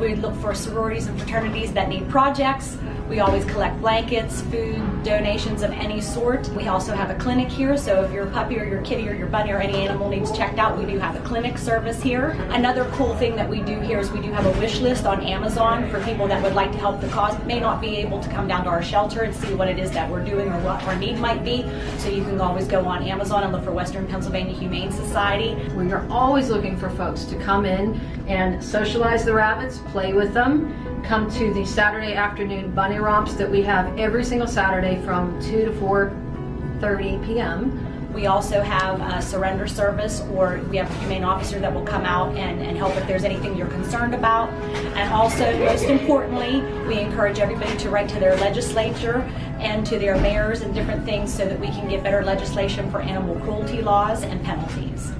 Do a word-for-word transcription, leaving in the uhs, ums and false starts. We look for sororities and fraternities that need projects. We always collect blankets, food, donations of any sort. We also have a clinic here, so if your puppy or your kitty or your bunny or any animal needs checked out, we do have a clinic service here. Another cool thing that we do here is we do have a wish list on Amazon for people that would like to help the cause, may not be able to come down to our shelter and see what it is that we're doing or what our need might be. So you can always go on Amazon and look for Western Pennsylvania Humane Society. We are always looking for folks to come in and socialize the rabbits, play with them, come to the Saturday afternoon bunny romps that we have every single Saturday from two to four thirty p m We also have a surrender service, or we have a humane officer that will come out and, and help if there's anything you're concerned about. And also, most importantly, we encourage everybody to write to their legislature and to their mayors and different things so that we can get better legislation for animal cruelty laws and penalties.